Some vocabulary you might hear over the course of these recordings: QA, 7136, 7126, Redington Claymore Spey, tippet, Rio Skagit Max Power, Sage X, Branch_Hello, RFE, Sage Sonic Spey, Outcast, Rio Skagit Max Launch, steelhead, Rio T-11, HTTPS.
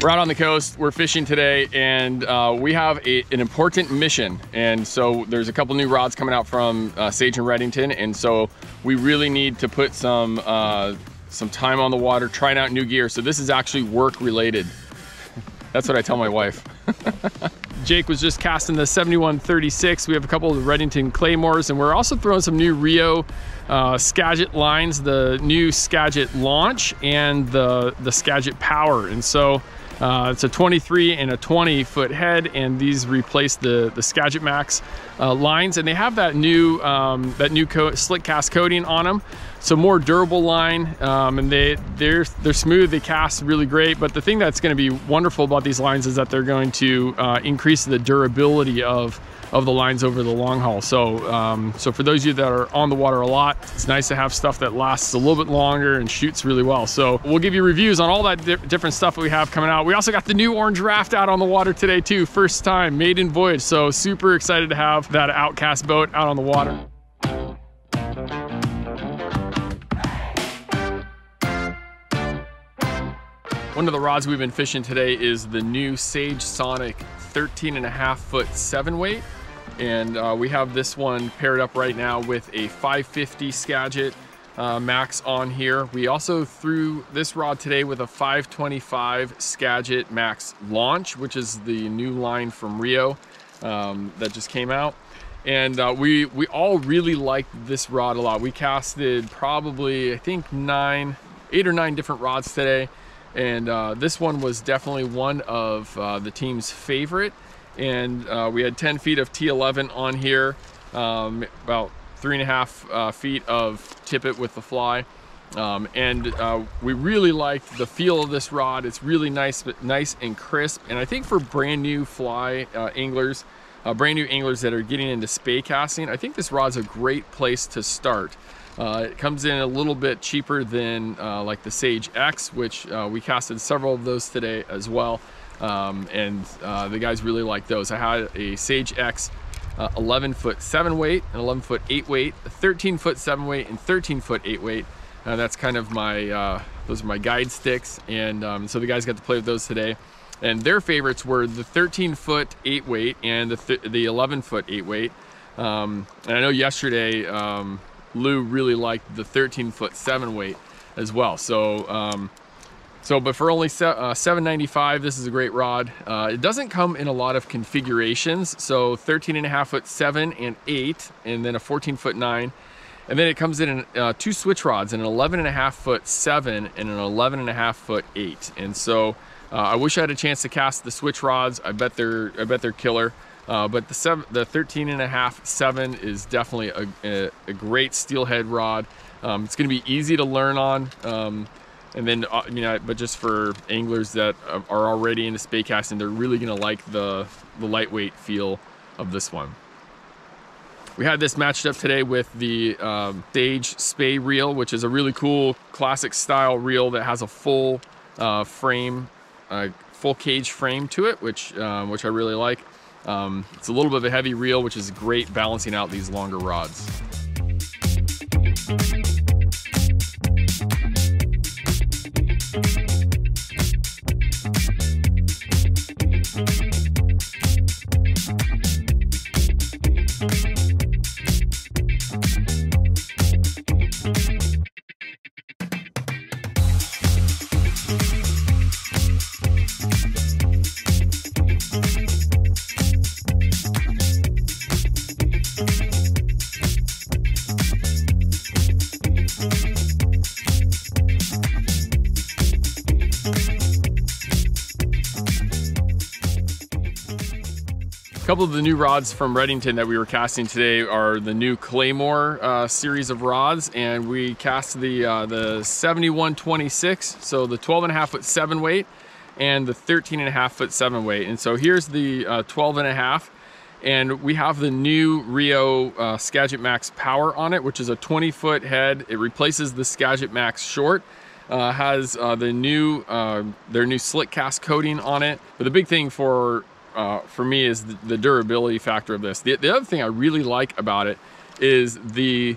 We're out on the coast, we're fishing today, and we have an important mission. And so there's a couple new rods coming out from Sage and Redington, and so we really need to put some time on the water, trying out new gear. So this is actually work related. That's what I tell my wife. Jake was just casting the 7136. We have a couple of Redington Claymores, and we're also throwing some new Rio Skagit lines, the new Skagit Launch and the Skagit Power. And so it's a 23 and a 20 foot head, and these replace the Skagit Max lines, and they have that new slick cast coating on them, so more durable line, and they're smooth. They cast really great, but the thing that's going to be wonderful about these lines is that they're going to increase the durability of the lines over the long haul. So so for those of you that are on the water a lot, it's nice to have stuff that lasts a little bit longer and shoots really well. So we'll give you reviews on all that different stuff we have coming out. We also got the new orange raft out on the water today too, first time, maiden voyage. So super excited to have that Outcast boat out on the water. One of the rods we've been fishing today is the new Sage Sonic 13.5 foot 7 weight. And we have this one paired up right now with a 550 Skagit Max on here. We also threw this rod today with a 525 Skagit Max Launch, which is the new line from Rio that just came out. And we all really liked this rod a lot. We casted probably, I think, eight or nine different rods today. And this one was definitely one of the team's favorite. And we had 10 feet of T-11 on here, about 3.5 feet of tippet with the fly. We really liked the feel of this rod. It's really nice, but nice and crisp. And I think for brand new fly anglers, brand new anglers that are getting into spey casting, I think this rod's a great place to start. It comes in a little bit cheaper than like the Sage X, which we casted several of those today as well. The guys really like those. I had a Sage X 11 foot 7 weight, an 11 foot 8 weight, a 13 foot 7 weight, and 13 foot 8 weight. That's kind of my, those are my guide sticks. And so the guys got to play with those today. And their favorites were the 13 foot 8 weight and the 11 foot 8 weight. And I know yesterday, Lou really liked the 13 foot 7 weight as well. So but for only $7.95, this is a great rod. It doesn't come in a lot of configurations, so 13.5 foot 7 and 8, and then a 14 foot 9, and then it comes in two switch rods, and an 11.5 foot 7 and an 11.5 foot 8. And so I wish I had a chance to cast the switch rods. I bet they're killer. But the 13.5 7 is definitely a great steelhead rod. It's going to be easy to learn on, and then but just for anglers that are already into spey casting, they're really going to like the lightweight feel of this one. We had this matched up today with the Sage Spey reel, which is a really cool classic style reel that has a full full cage frame to it, which I really like. It's a little bit of a heavy reel, which is great balancing out these longer rods. A couple of the new rods from Redington that we were casting today are the new Claymore series of rods, and we cast the 7126, so the 12.5 foot 7 weight and the 13.5 foot 7 weight. And so here's the 12.5, and we have the new Rio Skagit Max Power on it, which is a 20 foot head. It replaces the Skagit Max Short. Has their new slick cast coating on it. But the big thing for me is the durability factor of this. The other thing I really like about it is the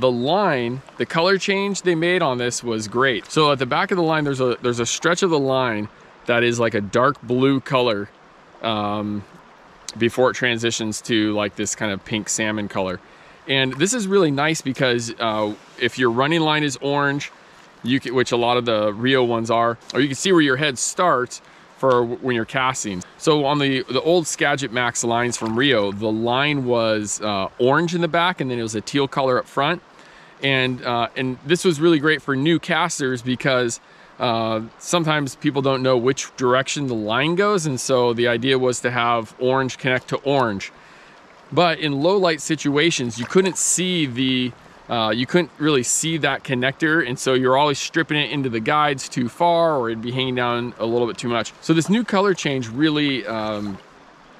line. The color change they made on this was great. So at the back of the line, there's a stretch of the line that is like a dark blue color before it transitions to like this kind of pink salmon color. And this is really nice because if your running line is orange, you can, which a lot of the Rio ones are, or you can see where your head starts for when you're casting. So on the old Skagit Max lines from Rio, the line was orange in the back, and then it was a teal color up front. And this was really great for new casters because sometimes people don't know which direction the line goes, and so the idea was to have orange connect to orange. But in low light situations, you couldn't see the you couldn't really see that connector, and so you're always stripping it into the guides too far, or it'd be hanging down a little bit too much. So this new color change really it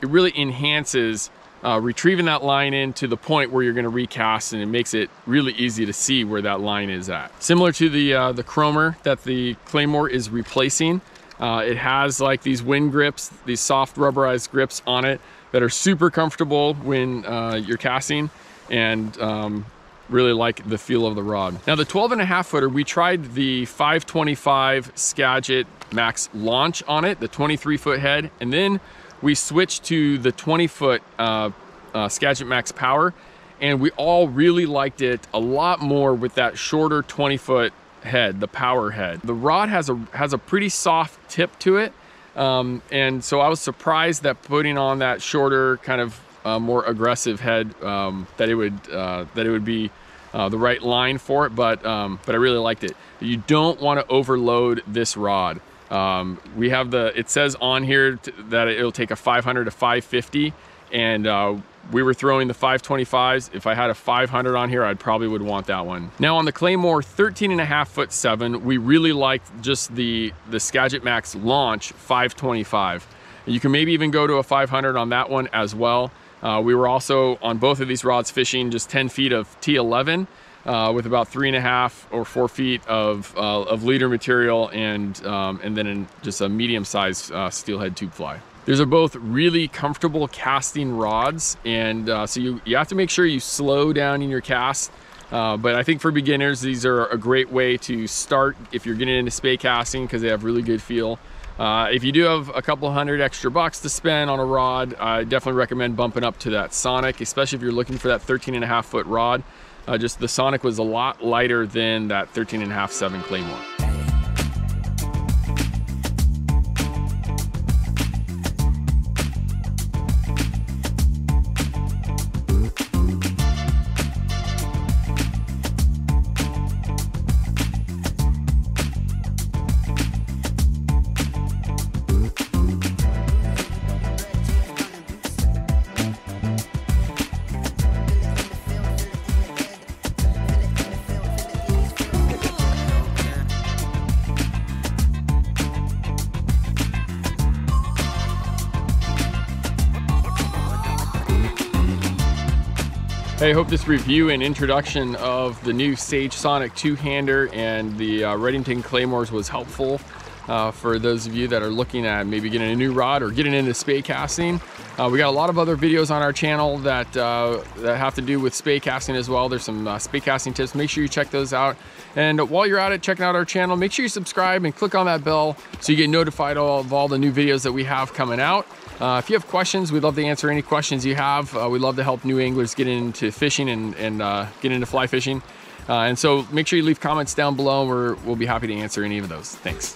really enhances retrieving that line in to the point where you're going to recast, and it makes it really easy to see where that line is at. Similar to the chromer that the Claymore is replacing, it has like these wind grips, these soft rubberized grips on it that are super comfortable when you're casting, and really like the feel of the rod. Now the 12.5 footer, we tried the 525 Skagit Max Launch on it, the 23 foot head, and then we switched to the 20 foot Skagit Max Power, and we all really liked it a lot more with that shorter 20 foot head, the power head. The rod has a pretty soft tip to it, and so I was surprised that putting on that shorter kind of more aggressive head that it would be the right line for it, but I really liked it. You don't want to overload this rod. We have it says on here that it'll take a 500 to 550, and we were throwing the 525s. If I had a 500 on here, I'd probably would want that one. Now on the Claymore 13.5 foot 7, we really liked just the Skagit Max Launch 525. You can maybe even go to a 500 on that one as well. We were also on both of these rods fishing just 10 feet of T11 with about 3.5 or 4 feet of leader material, and then just a medium-sized steelhead tube fly. These are both really comfortable casting rods, and so you have to make sure you slow down in your cast. But I think for beginners, these are a great way to start if you're getting into spey casting because they have really good feel. If you do have a couple hundred extra bucks to spend on a rod, I definitely recommend bumping up to that Sonic, especially if you're looking for that 13.5 foot rod. Just the Sonic was a lot lighter than that 13.5 7 Claymore. I hope this review and introduction of the new Sage Sonic two-hander and the Redington Claymores was helpful for those of you that are looking at maybe getting a new rod or getting into spey casting. We got a lot of other videos on our channel that have to do with spey casting as well. There's some spey casting tips. Make sure you check those out. And while you're at it, checking out our channel, make sure you subscribe and click on that bell so you get notified of all the new videos that we have coming out. If you have questions, we'd love to answer any questions you have. We'd love to help new anglers get into fishing and get into fly fishing. And so make sure you leave comments down below. We'll be happy to answer any of those. Thanks.